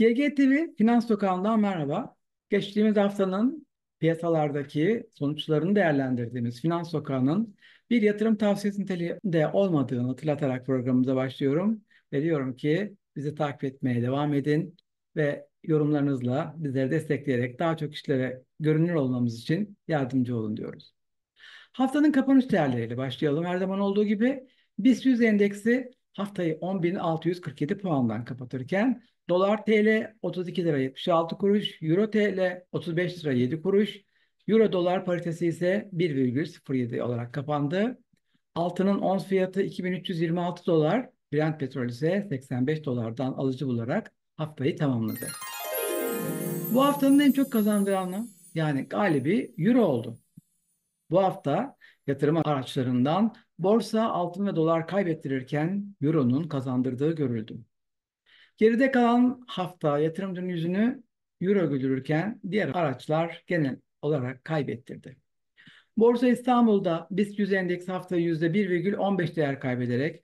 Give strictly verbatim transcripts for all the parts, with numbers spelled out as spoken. Y G T V Finans Sokağı'ndan merhaba. Geçtiğimiz haftanın piyasalardaki sonuçlarını değerlendirdiğimiz Finans Sokağı'nın bir yatırım tavsiyesi niteliğinde olmadığını hatırlatarak programımıza başlıyorum. Ve diyorum ki bizi takip etmeye devam edin ve yorumlarınızla bizleri destekleyerek daha çok kişilere görünür olmamız için yardımcı olun diyoruz. Haftanın kapanış değerleriyle başlayalım. Her zaman olduğu gibi BIST yüz Endeksi haftayı on bin altı yüz kırk yedi puandan kapatırken Dolar T L otuz iki lira yetmiş altı kuruş, Euro T L otuz beş lira yedi kuruş, Euro Dolar paritesi ise bir virgül sıfır yedi olarak kapandı. Altının ons fiyatı iki bin üç yüz yirmi altı dolar, Brent petrol ise seksen beş dolardan alıcı bularak haftayı tamamladı. Bu haftanın en çok kazandıranı yani galibi Euro oldu. Bu hafta yatırım araçlarından borsa altın ve dolar kaybettirirken Euro'nun kazandırdığı görüldü. Geride kalan hafta yatırımcının yüzünü Euro güldürürken diğer araçlar genel olarak kaybettirdi. Borsa İstanbul'da BIST yüz Endeksi haftayı yüzde bir virgül on beş değer kaybederek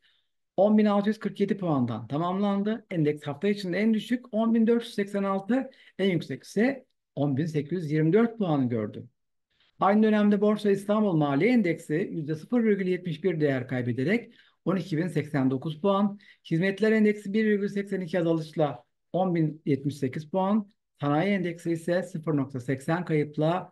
on bin altı yüz kırk yedi puandan tamamlandı. Endeks hafta içinde en düşük on bin dört yüz seksen altı, en yüksek ise on bin sekiz yüz yirmi dört puanı gördü. Aynı dönemde Borsa İstanbul Mali Endeksi yüzde sıfır virgül yetmiş bir değer kaybederek on iki bin seksen dokuz puan, Hizmetler Endeksi bir virgül seksen iki azalışla on bin yetmiş sekiz puan, Sanayi Endeksi ise sıfır virgül seksen kayıpla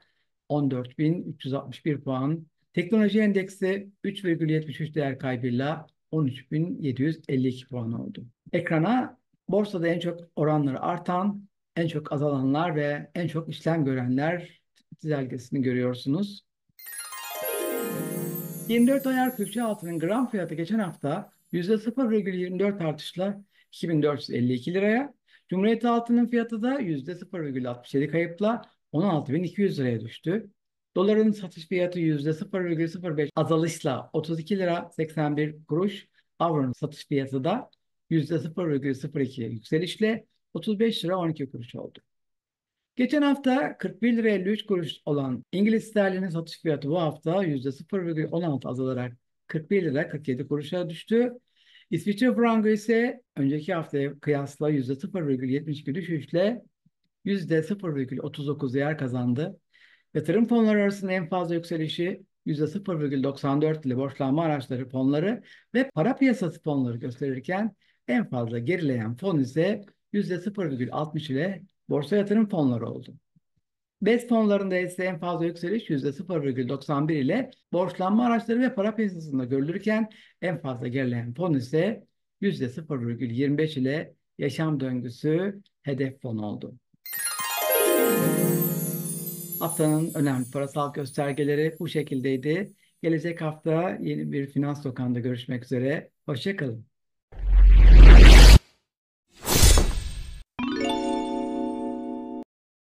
on dört bin üç yüz altmış bir puan, Teknoloji Endeksi üç virgül yetmiş üç değer kaybıyla on üç bin yedi yüz elli iki puan oldu. Ekrana borsada en çok oranları artan, en çok azalanlar ve en çok işlem görenler çizelgesini görüyorsunuz. yirmi dört ayar külçe altının gram fiyatı geçen hafta yüzde sıfır virgül yirmi dört artışla iki bin dört yüz elli iki liraya, Cumhuriyet altının fiyatı da yüzde sıfır virgül altmış yedi kayıpla on altı bin iki yüz liraya düştü. Doların satış fiyatı yüzde sıfır virgül sıfır beş azalışla otuz iki lira seksen bir kuruş, avronun satış fiyatı da yüzde sıfır virgül sıfır iki yükselişle otuz beş lira on iki kuruş oldu. Geçen hafta kırk bir lira elli üç kuruş olan İngiliz sterlinin satış fiyatı bu hafta yüzde sıfır virgül on altı azalarak kırk bir lira kırk yedi kuruşa düştü. İsviçre frangı ise önceki haftaya kıyasla yüzde sıfır virgül yetmiş iki düşüşle yüzde sıfır virgül otuz dokuz yer kazandı. Yatırım fonları arasında en fazla yükselişi yüzde sıfır virgül doksan dört ile borçlanma araçları fonları ve para piyasası fonları gösterirken en fazla gerileyen fon ise yüzde sıfır virgül altmış ile borsa yatırım fonları oldu. B E S fonlarında ise en fazla yükseliş yüzde sıfır virgül doksan bir ile borçlanma araçları ve para piyasasında görülürken en fazla gerileyen fon ise yüzde sıfır virgül yirmi beş ile yaşam döngüsü hedef fonu oldu. Haftanın önemli parasal göstergeleri bu şekildeydi. Gelecek hafta yeni bir Finans Sokağı'nda görüşmek üzere. Hoşça kalın.